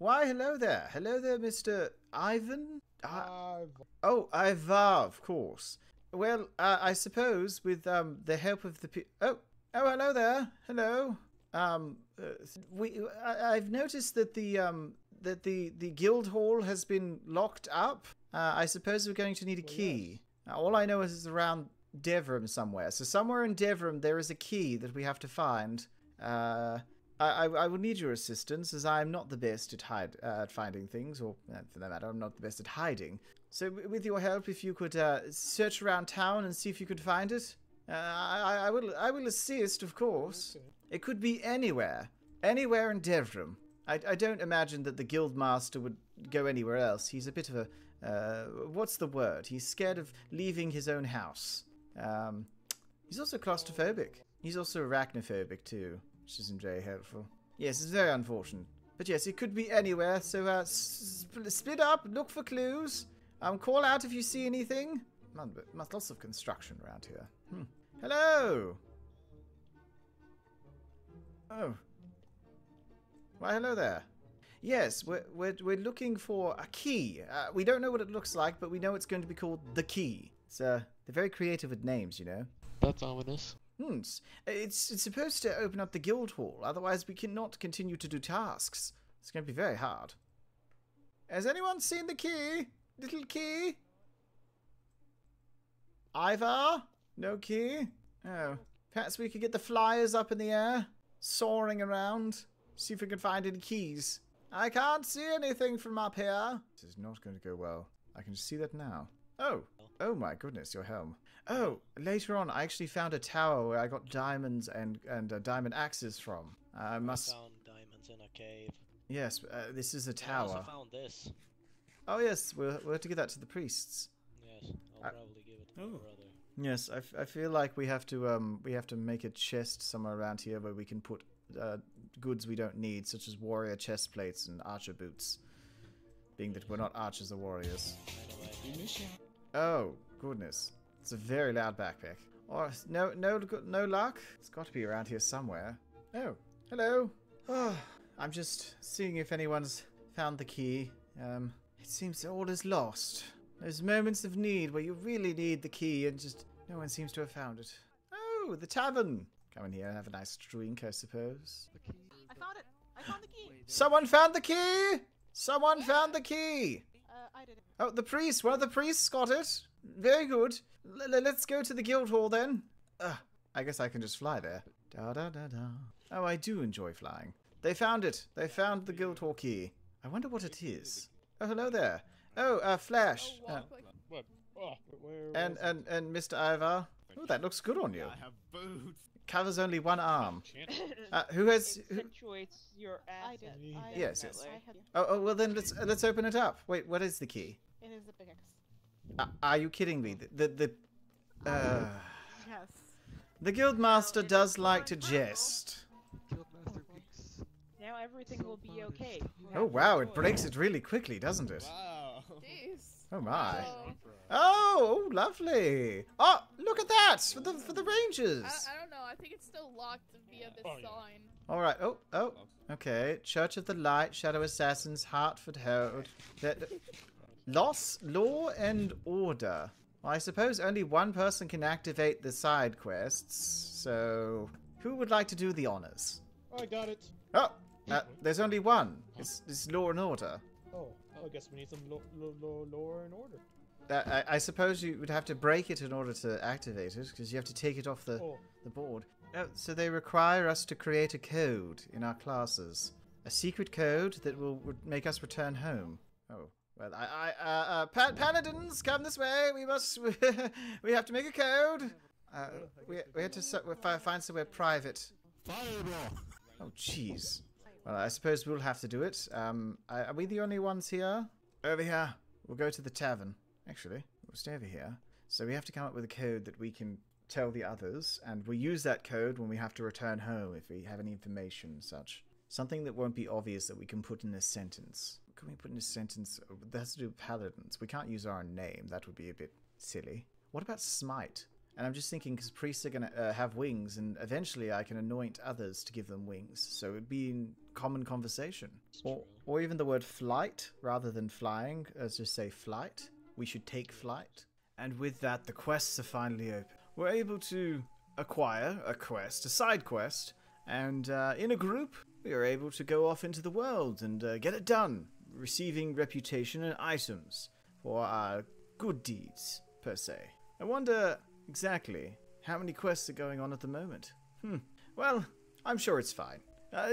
Why, hello there. Hello there, Mr. Ivan? Oh, Ivar, of course. Well, I suppose with the help of the oh, hello there. Hello. I've noticed that the guild hall has been locked up. I suppose we're going to need a key. Yes. All I know is it's around Devrim somewhere. So somewhere in Devrim there is a key that we have to find. I will need your assistance, as I am not the best at finding things, or for that matter, I'm not the best at hiding. So with your help, if you could search around town and see if you could find it, I will assist, of course. Okay. It could be anywhere in Devrim. I don't imagine that the Guildmaster would go anywhere else. He's a bit of a what's the word? He's scared of leaving his own house. He's also claustrophobic. He's also arachnophobic too. Which isn't very helpful. Yes, it's very unfortunate. But yes, it could be anywhere, so split up, look for clues, call out if you see anything. Lots of construction around here. Hello! Oh. Why, hello there. Yes, we're looking for a key. We don't know what it looks like, but we know it's going to be called The Key. It's, they're very creative with names, you know. That's ominous. It's supposed to open up the guild hall, otherwise we cannot continue to do tasks. It's going to be very hard. Has anyone seen the key? Little key? Ivar? No key? Oh. Perhaps we could get the flyers up in the air, soaring around. See if we can find any keys. I can't see anything from up here. This is not going to go well. I can see that now. Oh. Oh my goodness, your helm. Oh, later on I actually found a tower where I got diamonds and diamond axes from. I found diamonds in a cave. Yes, this is a tower. I also found this. Oh yes, we'll have to give that to the priests. Yes, I'll probably give it to my brother. Yes, I feel like we have to make a chest somewhere around here where we can put goods we don't need, such as warrior chest plates and archer boots. Being that we're not archers or warriors. Oh, goodness. It's a very loud backpack. Oh, no luck. It's got to be around here somewhere. Oh, hello. Oh, I'm just seeing if anyone's found the key. It seems all is lost. There's moments of need where you really need the key and just no one seems to have found it. Oh, the tavern. Come in here and have a nice drink, I suppose. I found it. I found the key. Someone found the key. Someone found the key. I didn't. Oh, the priest! One of the priests got it! Very good. Let's go to the guild hall then. I guess I can just fly there. Da-da-da-da. Oh, I do enjoy flying. They found it. They found the guild hall key. I wonder what it is. Oh, hello there. Oh, Flash. And Mr. Ivar. Oh, that looks good on you. I have boots. Covers only one arm. Who has? It accentuates your asset. Yes. Oh, well then let's open it up. Wait, what is the key? It is the pickaxe. Are you kidding me? Yes. The Guildmaster does like to jest. Now everything will be okay. Oh wow! It breaks it really quickly, doesn't it? Wow. Jeez. Oh my. Oh, lovely. Oh, look at that for the Rangers. I don't know. I think it's still locked via this sign. All right. Oh. Okay. Church of the Light, Shadow Assassins, Hartford Herald. Loss, Law, and Order. Well, I suppose only one person can activate the side quests. So, who would like to do the honors? I got it. Oh, there's only one. It's Law and Order. Oh, I guess we need some law and order. I suppose you would have to break it in order to activate it, because you have to take it off the board. So they require us to create a code in our classes. A secret code that will make us return home. Oh, well, paladins, come this way! We must... we have to make a code! We have to find somewhere private. Fireball! Oh, jeez. Well, I suppose we'll have to do it. Are we the only ones here? Over here. We'll go to the tavern. Actually, we'll stay over here. So we have to come up with a code that we can tell the others, and we'll use that code when we have to return home if we have any information such. Something that won't be obvious that we can put in a sentence. What can we put in a sentence? That has to do with paladins. We can't use our own name. That would be a bit silly. What about smite? And I'm just thinking, because priests are going to have wings, and eventually I can anoint others to give them wings. So it would be in common conversation. Or even the word flight, rather than flying, as just say flight. We should take flight. And with that, the quests are finally open. We're able to acquire a quest, a side quest, and in a group, we are able to go off into the world and get it done, receiving reputation and items for our good deeds, per se. I wonder exactly how many quests are going on at the moment. Well, I'm sure it's fine.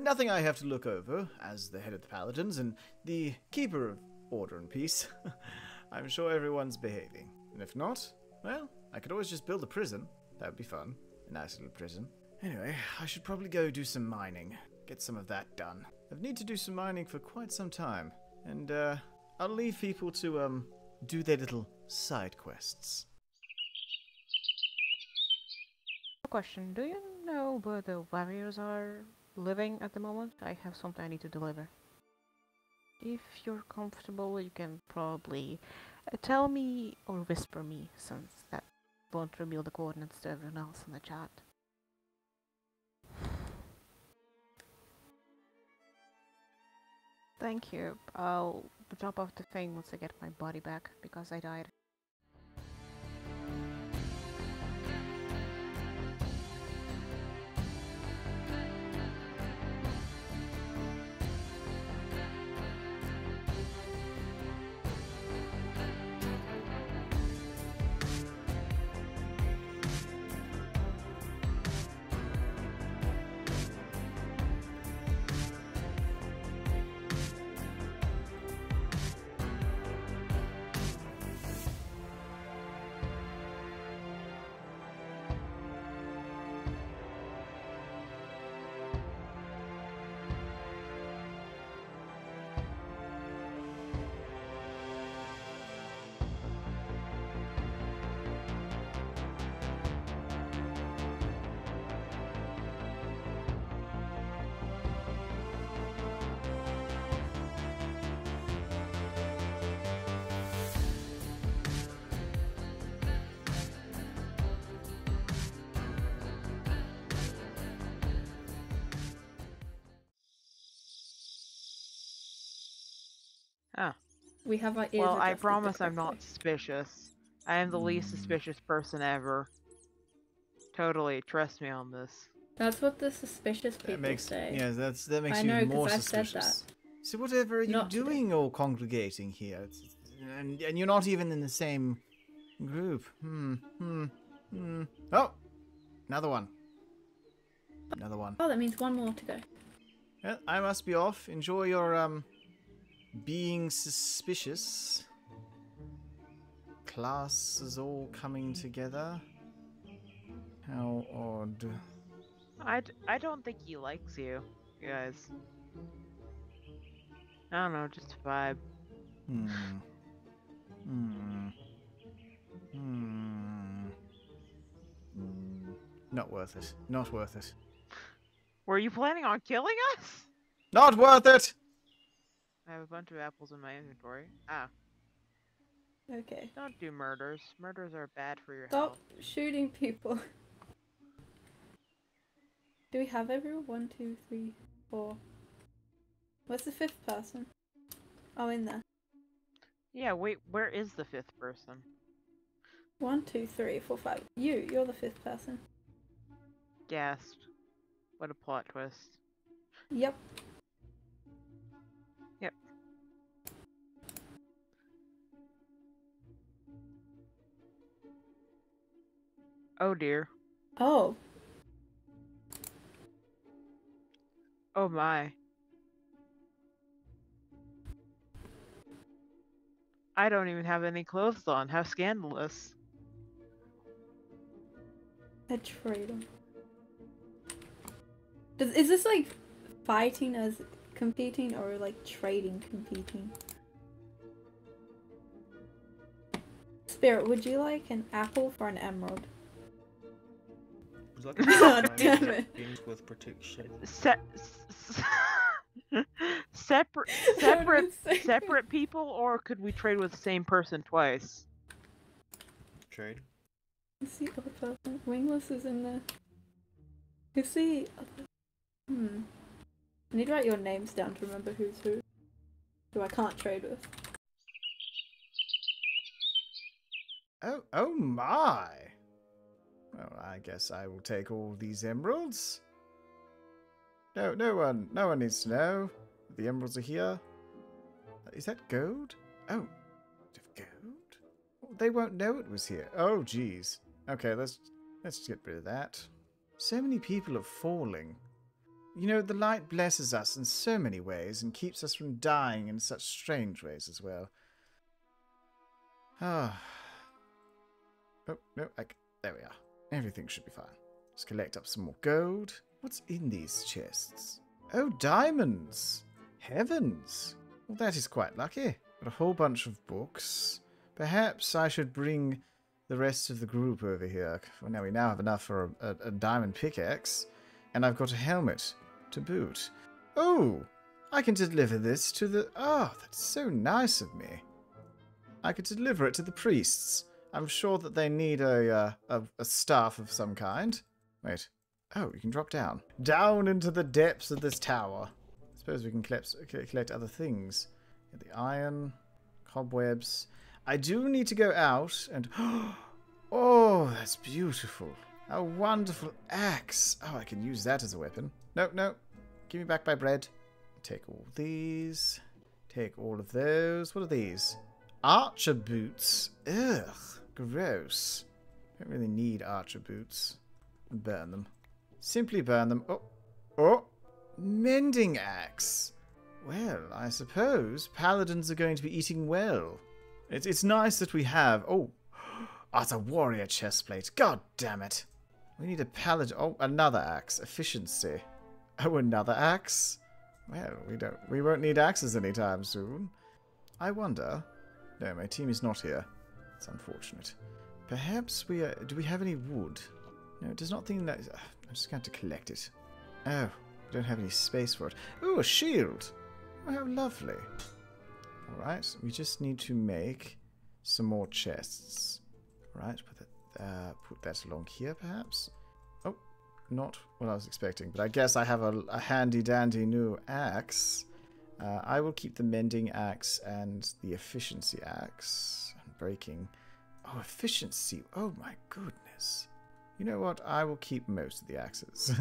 Nothing I have to look over as the head of the Paladins and the Keeper of Order and Peace. I'm sure everyone's behaving. And if not, well, I could always just build a prison. That would be fun. A nice little prison. Anyway, I should probably go do some mining. Get some of that done. I've need to do some mining for quite some time. And I'll leave people to do their little side quests. Question, do you know where the warriors are living at the moment? I have something I need to deliver. If you're comfortable, you can probably tell me or whisper me, since that won't reveal the coordinates to everyone else in the chat. Thank you. I'll drop off the thing once I get my body back, because I died. We have our ears. Well, I promise I'm not suspicious. I am the least suspicious person ever. Totally, trust me on this. That's what the suspicious people say. Yeah, that makes you more suspicious. I said that. So whatever are you doing all congregating here? And you're not even in the same group. Oh! Another one. Another one. Oh, that means one more to go. Well, I must be off. Enjoy your, being suspicious. Class is all coming together. How odd. I don't think he likes you guys. I don't know, just a vibe. Not worth it. Not worth it. Were you planning on killing us? Not worth it! I have a bunch of apples in my inventory. Ah. Okay. Don't do murders. Murders are bad for your health. Stop shooting people. Do we have everyone? 1, 2, 3, 4. What's the fifth person? Oh, in there. Yeah, wait, where is the fifth person? 1, 2, 3, 4, 5. You're the fifth person. Gasped. What a plot twist. Yep. Oh dear. Oh. Oh my. I don't even have any clothes on. How scandalous. A traitor. Is this like fighting as competing or like trading competing? Spirit, would you like an apple for an emerald? Like with protection. Separate people, or could we trade with the same person twice? Trade. Who's the other? Wingless is in there. Who's the other? Hmm. I need to write your names down to remember who's who. Who I can't trade with. Oh my! Well, I guess I will take all these emeralds. No one needs to know. The emeralds are here. Is that gold? Oh, gold? They won't know it was here. Oh, geez. Okay, let's just get rid of that. So many people are falling. You know, the light blesses us in so many ways and keeps us from dying in such strange ways as well. Ah. Oh, no, there we are. Everything should be fine. Let's collect up some more gold. What's in these chests? Oh, diamonds! Heavens! Well, that is quite lucky. Got a whole bunch of books. Perhaps I should bring the rest of the group over here. Well, now we have enough for a diamond pickaxe. And I've got a helmet to boot. Oh! I can deliver this to the... Oh, that's so nice of me. I could deliver it to the priests. I'm sure that they need a staff of some kind. Wait. Oh, you can drop down. Down into the depths of this tower. I suppose we can collect other things. Get the iron, cobwebs. I do need to go out and... Oh, that's beautiful. A wonderful axe. Oh, I can use that as a weapon. No, no. Give me back my bread. Take all these. Take all of those. What are these? Archer boots. Ugh. Gross. Don't really need archer boots. Burn them. Simply burn them. Oh. Oh. Mending axe. Well, I suppose paladins are going to be eating well. It's nice that we have... Oh. That's a warrior chestplate. God damn it. We need a paladin. Oh, another axe. Efficiency. Oh, another axe? Well, we won't need axes anytime soon. I wonder... No, my team is not here. It's unfortunate. Perhaps we are... Do we have any wood? No, it does not think that... I'm just going to have to collect it. Oh, we don't have any space for it. Ooh, a shield! Oh, how lovely. Alright, we just need to make some more chests. Right, put that along here, perhaps. Oh, not what I was expecting. But I guess I have a handy-dandy new axe. I will keep the mending axe and the efficiency axe. And breaking. Oh, efficiency. Oh, my goodness. You know what? I will keep most of the axes.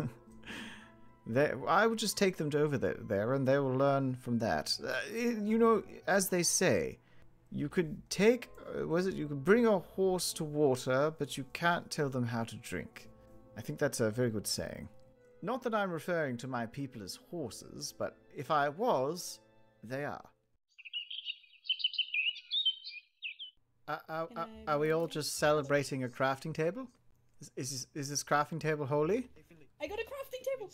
I will just take them over there, and they will learn from that. You know, as they say, you could take... Was it? You could bring a horse to water, but you can't tell them how to drink. I think that's a very good saying. Not that I'm referring to my people as horses, but if I was, they are. Are we all just celebrating a crafting table? Is this crafting table holy? I got a crafting table!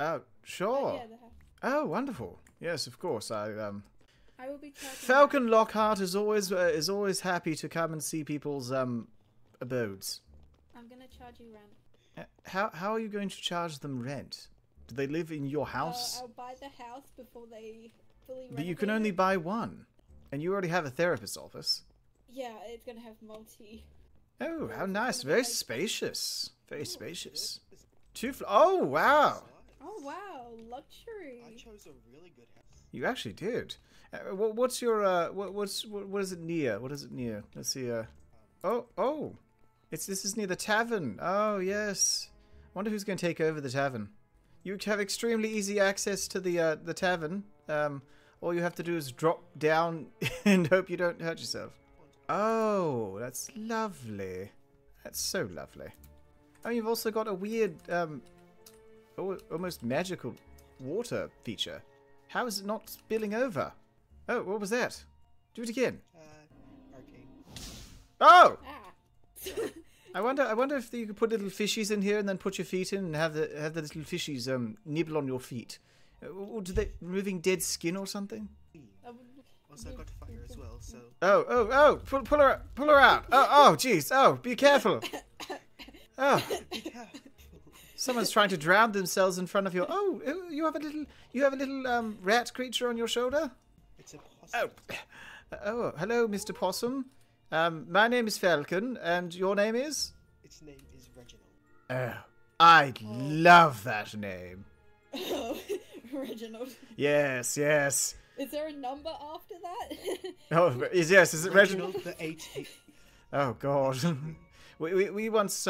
Oh, sure. Oh, wonderful. Yes, of course. I will be Falcon Lockhart is always happy to come and see people's abodes. I'm gonna charge you rent. How are you going to charge them rent? Do they live in your house? I'll buy the house before they fully rent. But you can only buy one, and you already have a therapist's office. Yeah, it's gonna have multi. Oh, how nice! Very spacious. Very spacious. Oh wow! Oh wow! Luxury. I chose a really good house. You actually did. What's your what is it near? What is it near? Let's see. Oh, this is near the tavern. Oh yes. Wonder who's going to take over the tavern. You have extremely easy access to the tavern. All you have to do is drop down and hope you don't hurt yourself. Oh, that's lovely. That's so lovely. Oh, you've also got a weird almost magical water feature. How is it not spilling over? Oh, what was that? Do it again. Okay. Oh! Ah. I wonder if you could put little fishies in here and then put your feet in and have the little fishies nibble on your feet. Or do they removing dead skin or something? Also I've got fire as well, so. Oh! Pull her out! Oh, jeez! Oh, be careful! Oh. Someone's trying to drown themselves in front of your. Oh, you have a little rat creature on your shoulder. It's a possum. Oh, hello, Mr. Possum. My name is Falcon, and your name is? Its name is Reginald. Oh, I love that name. Oh, Reginald. Yes, yes. Is there a number after that? Oh, yes, is it Reginald? Reginald the 8th. Oh, God. We once,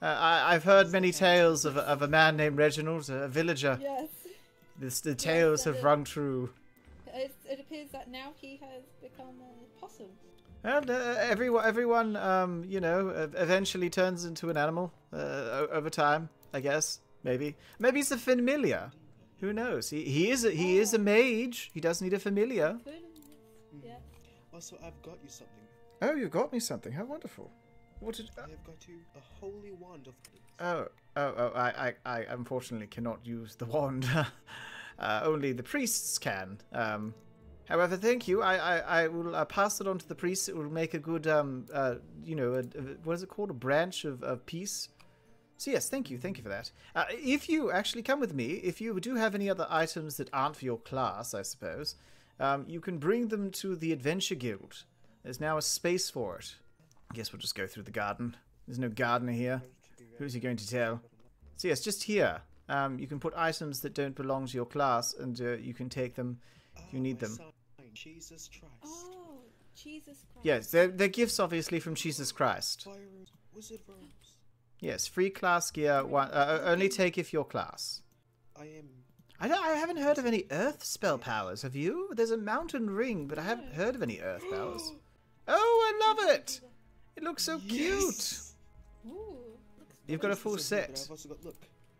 I've heard many tales of a man named Reginald, a villager. Yes. The tales have rung true. It appears that now he has become a possum. And everyone, you know, eventually turns into an animal over time, I guess. Maybe. Maybe it's a familiar. Who knows? He is a mage. He does need a familiar. Yeah. Also, I've got you something. Oh, you got me something. How wonderful. What did I have got you? A holy wand of things. Oh, I unfortunately cannot use the wand. Only the priests can. However, thank you. I will pass it on to the priests. It will make a good, you know, what is it called? A branch of peace. So yes, thank you for that. If you actually come with me, if you do have any other items that aren't for your class, I suppose, you can bring them to the Adventure Guild. There's now a space for it. I guess we'll just go through the garden. There's no gardener here. Who's he going to tell? So yes, just here. You can put items that don't belong to your class, and you can take them if you need them. Jesus Christ. Oh, Jesus Christ. Yes, they're gifts, obviously, from Jesus Christ. Yes, free class gear. One, only take if your class. I haven't heard of any earth spell powers. Have you? There's a mountain ring, but I haven't heard of any earth powers. Oh, I love it! It looks so cute. Ooh, you've got a full set.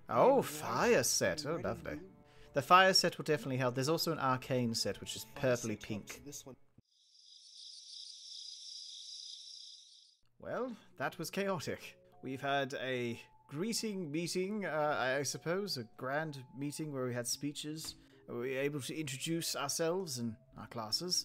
Oh, fire set. Oh, lovely. The fire set will definitely help. There's also an arcane set, which is purpley pink. Well, that was chaotic. We've had a greeting meeting, I suppose, a grand meeting where we had speeches. We were able to introduce ourselves and our classes.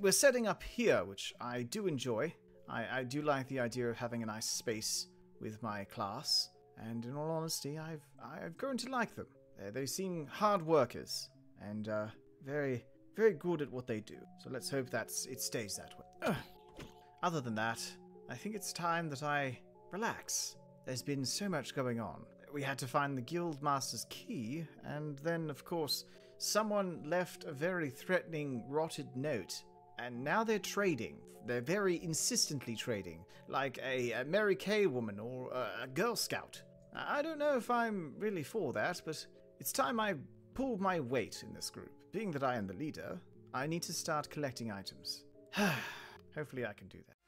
We're setting up here, which I do enjoy. I do like the idea of having a nice space with my class. And in all honesty, I've grown to like them. They seem hard workers and very, very good at what they do. So let's hope that it stays that way. Other than that, I think it's time that I... relax. There's been so much going on. We had to find the Guildmaster's key, and then, of course, someone left a very threatening, rotted note. And now they're trading. They're very insistently trading, like a Mary Kay woman or a Girl Scout. I don't know if I'm really for that, but it's time I pulled my weight in this group. Being that I am the leader, I need to start collecting items. Hopefully I can do that.